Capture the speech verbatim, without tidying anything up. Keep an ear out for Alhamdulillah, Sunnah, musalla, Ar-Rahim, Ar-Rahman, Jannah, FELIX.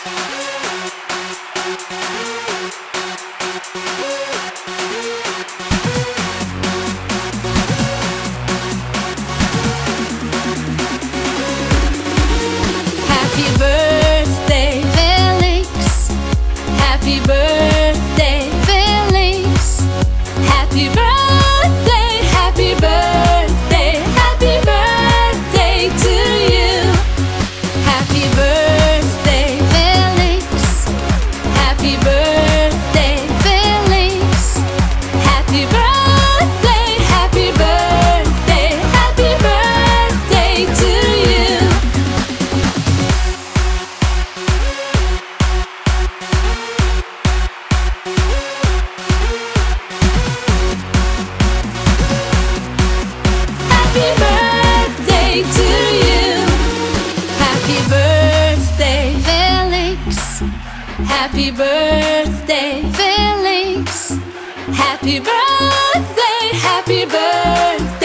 Happy birthday, Felix. Happy birthday, Felix. Happy birthday. Happy birthday, Felix. Happy birthday, happy birthday.